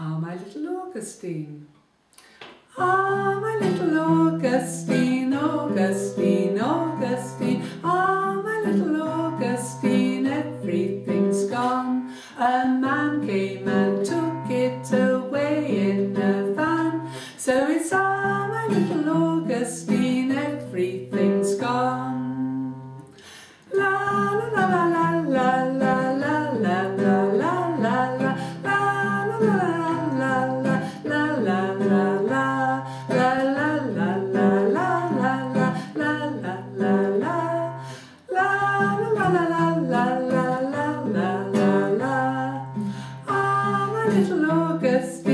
Ah, my little Augustine. Ah, my little Augustine, Augustine, Augustine. Ah, my little Augustine, everything's gone. A man came and took it away in a van. So it's ah, my little Augustine, everything's gone. La la la la la la la la la la la la. La la la la la la la la la. Ah, my little Augustine.